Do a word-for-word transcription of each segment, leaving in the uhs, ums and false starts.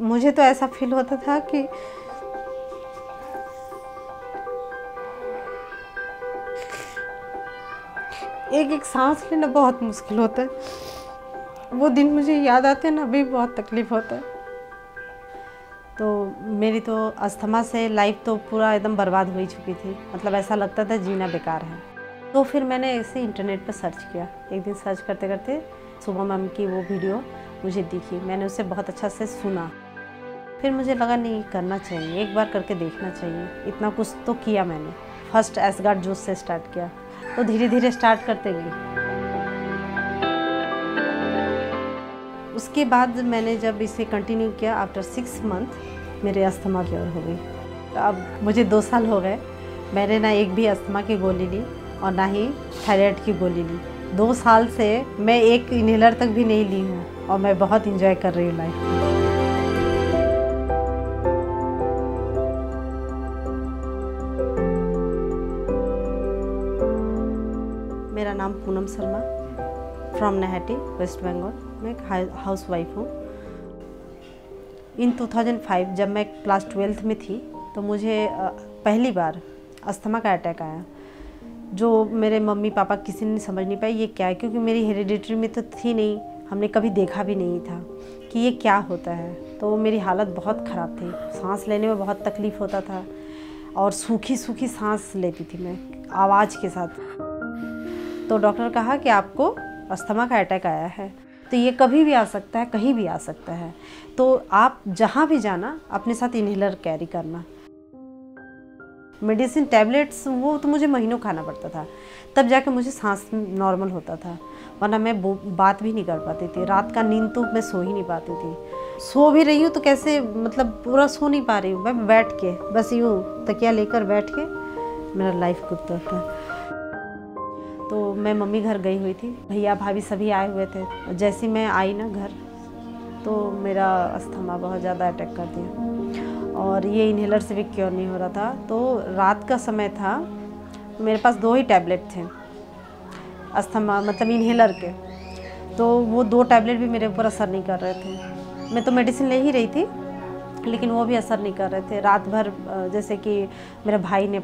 मुझे तो ऐसा फील होता था कि एक एक सांस लेना बहुत मुश्किल होता है। वो दिन मुझे याद आते हैं ना, अभी बहुत तकलीफ होता है। तो मेरी तो अस्थमा से लाइफ तो पूरा एकदम बर्बाद हो ही चुकी थी, मतलब ऐसा लगता था जीना बेकार है। तो फिर मैंने ऐसे इंटरनेट पर सर्च किया। एक दिन सर्च करते करते सुबह मैम की वो वीडियो मुझे दिखी, मैंने उसे बहुत अच्छा से सुना। फिर मुझे लगा नहीं, करना चाहिए, एक बार करके देखना चाहिए। इतना कुछ तो किया मैंने। फर्स्ट एसगार्ड जूस से स्टार्ट किया, तो धीरे धीरे स्टार्ट करते गई। उसके बाद मैंने जब इसे कंटिन्यू किया, आफ्टर सिक्स मंथ मेरे अस्थमा क्योर हो गई। अब मुझे दो साल हो गए, मैंने ना एक भी अस्थमा की गोली ली और ना ही थायराइड की गोली ली। दो साल से मैं एक इन्हेलर तक भी नहीं ली हूँ और मैं बहुत इंजॉय कर रही हूँ लाइफ। मेरा नाम पूनम शर्मा, फ्रॉम नेहाटी, वेस्ट बंगाल। मैं एक हाउस वाइफ हूँ। इन दो हज़ार पाँच जब मैं क्लास ट्वेल्थ में थी तो मुझे पहली बार अस्थमा का अटैक आया, जो मेरे मम्मी पापा किसी ने समझ नहीं पाई ये क्या है, क्योंकि मेरी हेरिडिटरी में तो थी नहीं, हमने कभी देखा भी नहीं था कि ये क्या होता है। तो मेरी हालत बहुत ख़राब थी, सांस लेने में बहुत तकलीफ़ होता था और सूखी सूखी सांस लेती थी मैं आवाज़ के साथ। तो डॉक्टर कहा कि आपको अस्थमा का अटैक आया है, तो ये कभी भी आ सकता है, कहीं भी आ सकता है, तो आप जहाँ भी जाना अपने साथ इन्हेलर कैरी करना। मेडिसिन टैबलेट्स वो तो मुझे महीनों खाना पड़ता था, तब जाके मुझे सांस नॉर्मल होता था, वरना मैं बात भी नहीं कर पाती थी। रात का नींद तो मैं सो ही नहीं पाती थी, सो भी रही हूँ तो कैसे, मतलब पूरा सो नहीं पा रही हूँ मैं, बैठ के बस यूँ तकिया लेकर बैठ के मेरा लाइफ गुजरता था। तो मैं मम्मी घर गई हुई थी, भैया भाभी सभी आए हुए थे। जैसे मैं आई ना घर तो मेरा अस्थमा बहुत ज़्यादा अटैक कर दिया और ये इन्हेलर से भी क्योर नहीं हो रहा था। तो रात का समय था, मेरे पास दो ही टैबलेट थे अस्थमा मतलब इन्हेलर के, तो वो दो टैबलेट भी मेरे ऊपर असर नहीं कर रहे थे। मैं तो मेडिसिन ले ही रही थी लेकिन वो भी असर नहीं कर रहे थे। रात भर जैसे कि मेरे भाई ने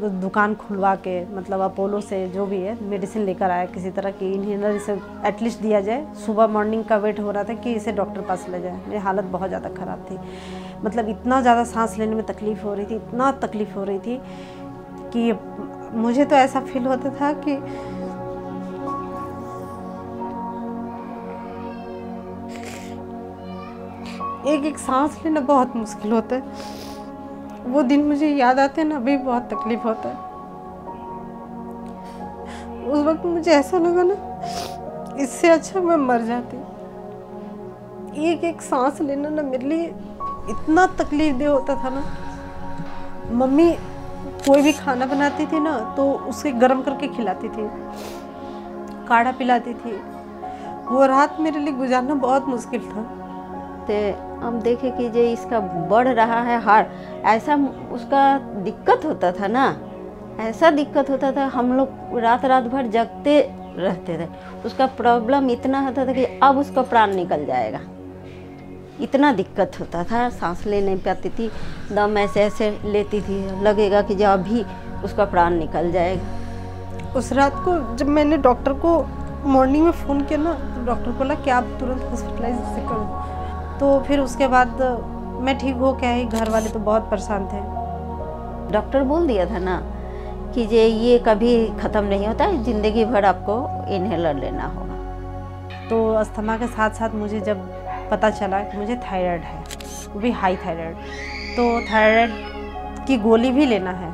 दुकान खुलवा के, मतलब अपोलो से जो भी है मेडिसिन लेकर आया किसी तरह की, इन्हेलर इसे एटलीस्ट दिया जाए। सुबह मॉर्निंग का वेट हो रहा था कि इसे डॉक्टर पास ले जाए। मेरी हालत बहुत ज़्यादा ख़राब थी, मतलब इतना ज़्यादा सांस लेने में तकलीफ़ हो रही थी, इतना तकलीफ़ हो रही थी कि मुझे तो ऐसा फील होता था कि एक एक सांस लेना बहुत मुश्किल होता है। वो दिन मुझे याद आते हैं ना, अभी बहुत तकलीफ होता है। उस वक्त मुझे ऐसा लगा ना, इससे अच्छा मैं मर जाती। एक एक सांस लेना ना मेरे लिए इतना तकलीफ दे होता था ना। मम्मी कोई भी खाना बनाती थी ना तो उसे गर्म करके खिलाती थी, काढ़ा पिलाती थी। वो रात मेरे लिए गुजारना बहुत मुश्किल था। तो हम देखे कि जो इसका बढ़ रहा है हार, ऐसा उसका दिक्कत होता था ना, ऐसा दिक्कत होता था। हम लोग रात रात भर जगते रहते थे। उसका प्रॉब्लम इतना होता था कि अब उसका प्राण निकल जाएगा, इतना दिक्कत होता था। सांस ले नहीं पाती थी, दम ऐसे ऐसे लेती थी, लगेगा कि जो अभी उसका प्राण निकल जाएगा। उस रात को जब मैंने डॉक्टर को मॉर्निंग में फ़ोन किया ना, तो डॉक्टर बोला कि आप तुरंत हॉस्पिटलाइज करो। तो फिर उसके बाद मैं ठीक हो के आई। घर वाले तो बहुत परेशान थे। डॉक्टर बोल दिया था ना कि जे ये कभी ख़त्म नहीं होता है, ज़िंदगी भर आपको इन्हेलर लेना होगा। तो अस्थमा के साथ साथ मुझे जब पता चला कि मुझे थायराइड है, वो भी हाई थायराइड, तो थायराइड की गोली भी लेना है।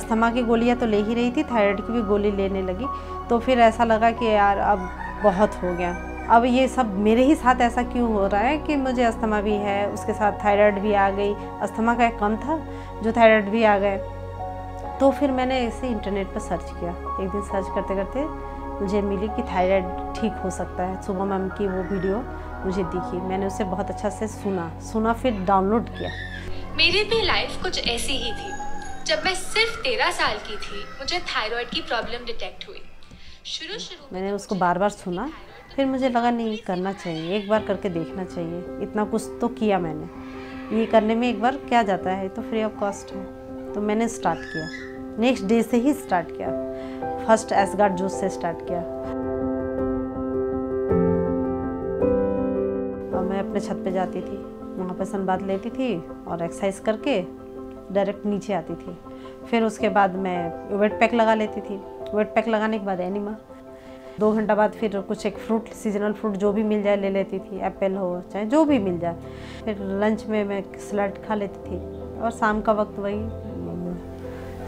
अस्थमा की गोलियाँ तो ले ही रही थी, थायराइड की भी गोली लेने लगी। तो फिर ऐसा लगा कि यार अब बहुत हो गया, अब ये सब मेरे ही साथ ऐसा क्यों हो रहा है कि मुझे अस्थमा भी है, उसके साथ थायराइड भी आ गई। अस्थमा का कम था जो थायराइड भी आ गए। तो फिर मैंने ऐसे इंटरनेट पर सर्च किया। एक दिन सर्च करते करते मुझे मिली कि थायराइड ठीक हो सकता है। सुबह मैम की वो वीडियो मुझे दिखी, मैंने उसे बहुत अच्छा से सुना सुना फिर डाउनलोड किया। मेरी भी लाइफ कुछ ऐसी ही थी। जब मैं सिर्फ तेरह साल की थी मुझे थायराइड की प्रॉब्लम डिटेक्ट हुई। शुरू शुरू मैंने उसको बार बार सुना फिर मुझे लगा नहीं करना चाहिए, एक बार करके देखना चाहिए, इतना कुछ तो किया मैंने, ये करने में एक बार क्या जाता है, तो फ्री ऑफ कॉस्ट है, तो मैंने स्टार्ट किया। नेक्स्ट डे से ही स्टार्ट किया, फर्स्ट एसगार्ड जूस से स्टार्ट किया। और मैं अपने छत पे जाती थी, वहाँ पर सनबाथ लेती थी और एक्सरसाइज करके डायरेक्ट नीचे आती थी। फिर उसके बाद मैं वेट पैक लगा लेती थी, वेट पैक लगाने के बाद एनिमा, दो घंटा बाद फिर कुछ एक फ्रूट, सीजनल फ्रूट जो भी मिल जाए ले लेती थी, एप्पल हो चाहे जो भी मिल जाए। फिर लंच में मैं सलाद खा लेती थी और शाम का वक्त वही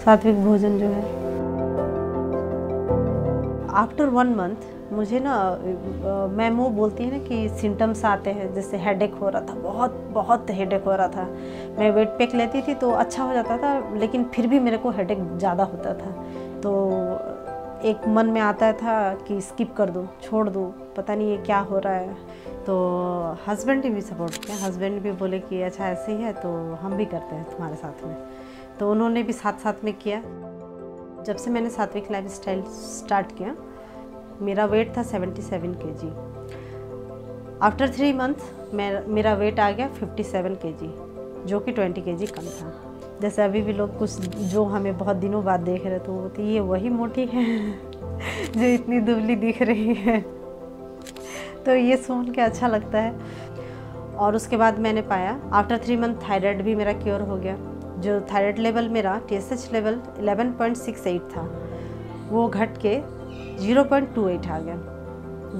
सात्विक भोजन जो है। आफ्टर वन मंथ मुझे ना मैम वो बोलती है ना कि सिम्टम्स आते हैं, जैसे हेडेक हो रहा था, बहुत बहुत हेडेक हो रहा था। मैं वेट पैक लेती थी तो अच्छा हो जाता था, लेकिन फिर भी मेरे को हेडेक ज़्यादा होता था। तो एक मन में आता था कि स्किप कर दूँ, छोड़ दूँ, पता नहीं ये क्या हो रहा है। तो हस्बैंड ने भी सपोर्ट किया, हस्बैंड भी बोले कि अच्छा ऐसे ही है तो हम भी करते हैं तुम्हारे साथ में, तो उन्होंने भी साथ साथ में किया। जब से मैंने सात्विक लाइफ स्टाइल स्टार्ट किया, मेरा वेट था सत्तहत्तर केजी। आफ्टर थ्री मंथ मेरा वेट आ गया सत्तावन केजी, जो कि बीस केजी कम था। जैसे अभी भी लोग कुछ जो हमें बहुत दिनों बाद देख रहे, तो वो तो ये वही मोटी है जो इतनी दुबली दिख रही है, तो ये सुन के अच्छा लगता है। और उसके बाद मैंने पाया आफ्टर थ्री मंथ थायराइड भी मेरा क्योर हो गया। जो थायराइड लेवल मेरा टी एस एच लेवल ग्यारह पॉइंट अड़सठ था, वो घट के ज़ीरो पॉइंट टू एट आ गया।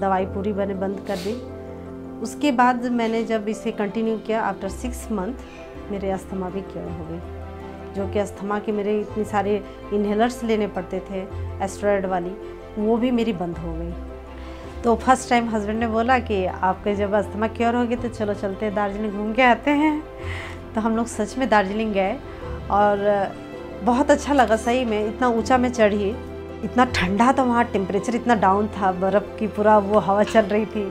दवाई पूरी मैंने बंद कर दी। उसके बाद मैंने जब इसे कंटिन्यू किया, आफ्टर सिक्स मंथ मेरे अस्थमा भी क्योर हो गई, जो कि अस्थमा के मेरे इतने सारे इन्हेलर्स लेने पड़ते थे, एस्टेरॉयड वाली, वो भी मेरी बंद हो गई। तो फर्स्ट टाइम हस्बैंड ने बोला कि आपके जब अस्थमा क्योर होगी तो चलो चलते हैं दार्जिलिंग घूम के आते हैं। तो हम लोग सच में दार्जिलिंग गए और बहुत अच्छा लगा। सही में इतना ऊंचा में चढ़ी, इतना ठंडा था वहाँ, टेम्परेचर इतना डाउन था, बर्फ़ की पूरा वो हवा चल रही थी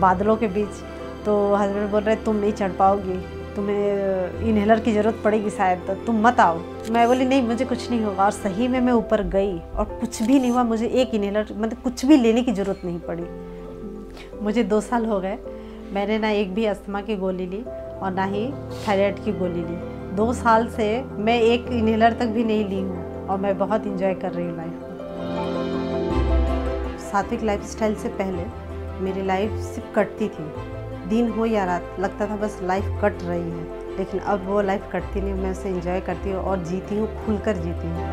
बादलों के बीच। तो हस्बैंड बोल रहे तुम नहीं चढ़ पाओगी, तुम्हें इनहेलर की ज़रूरत पड़ेगी शायद, तुम मत आओ। मैं बोली नहीं मुझे कुछ नहीं होगा। और सही में मैं ऊपर गई और कुछ भी नहीं हुआ, मुझे एक इनहेलर मतलब कुछ भी लेने की ज़रूरत नहीं पड़ी। मुझे दो साल हो गए, मैंने ना एक भी अस्थमा की गोली ली और ना ही थायराइड की गोली ली। दो साल से मैं एक इनहेलर तक भी नहीं ली हूँ और मैं बहुत इंजॉय कर रही हूँ लाइफ को। सात्विक लाइफ स्टाइल से पहले मेरी लाइफ सिर्फ कटती थी, दिन हो या रात, लगता था बस लाइफ कट रही है। लेकिन अब वो लाइफ कटती नहीं, मैं उसे एंजॉय करती हूँ और जीती हूँ, खुलकर जीती हूँ।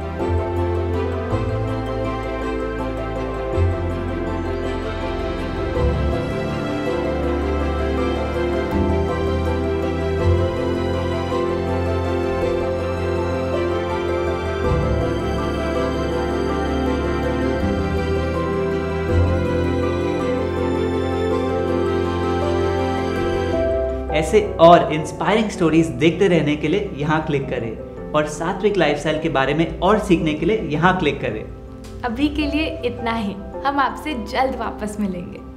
ऐसे और इंस्पायरिंग स्टोरीज देखते रहने के लिए यहाँ क्लिक करें और सात्विक लाइफस्टाइल के बारे में और सीखने के लिए यहाँ क्लिक करें। अभी के लिए इतना ही, हम आपसे जल्द वापस मिलेंगे।